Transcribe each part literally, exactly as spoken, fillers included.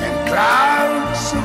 and clouds of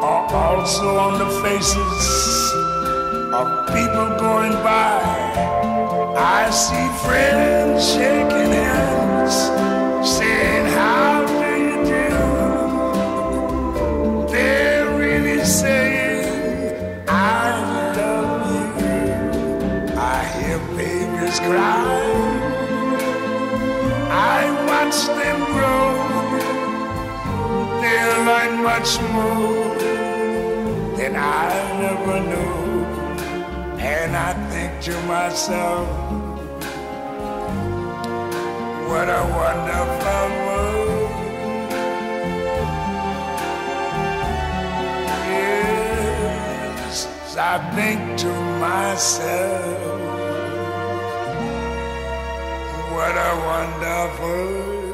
are also on the faces of people going by. I see friends shaking hands, saying how do you do. They're really saying I love you. I hear babies cry, I watch them grow. They'll learn much more than I never knew. And I think to myself, what a wonderful world. Yes, I think to myself, what a wonderful